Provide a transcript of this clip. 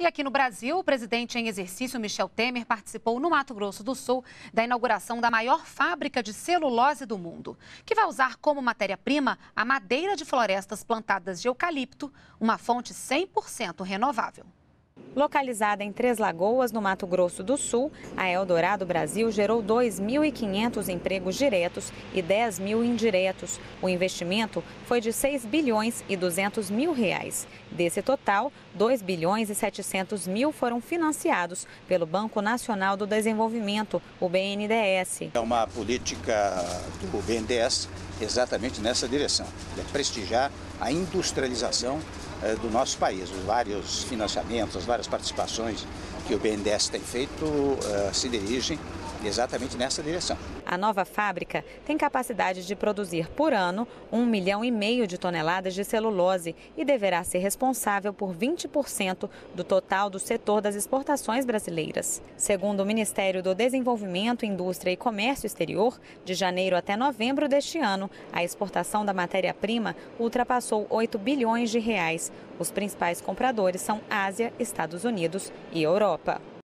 E aqui no Brasil, o presidente em exercício, Michel Temer, participou no Mato Grosso do Sul da inauguração da maior fábrica de celulose do mundo, que vai usar como matéria-prima a madeira de florestas plantadas de eucalipto, uma fonte 100% renovável. Localizada em Três Lagoas, no Mato Grosso do Sul, a Eldorado Brasil gerou 2.500 empregos diretos e 10 mil indiretos. O investimento foi de R$ 6,2 bilhões. Desse total, R$ 2,7 bilhões foram financiados pelo Banco Nacional do Desenvolvimento, o BNDES. É uma política do BNDES exatamente nessa direção, de prestigiar a industrialização do nosso país. Os vários financiamentos, as várias participações que o BNDES tem feito se dirigem exatamente nessa direção. A nova fábrica tem capacidade de produzir por ano 1,5 milhão de toneladas de celulose e deverá ser responsável por 20% do total do setor das exportações brasileiras. Segundo o Ministério do Desenvolvimento, Indústria e Comércio Exterior, de janeiro até novembro deste ano, a exportação da matéria-prima ultrapassou R$ 8 bilhões. Os principais compradores são Ásia, Estados Unidos e Europa.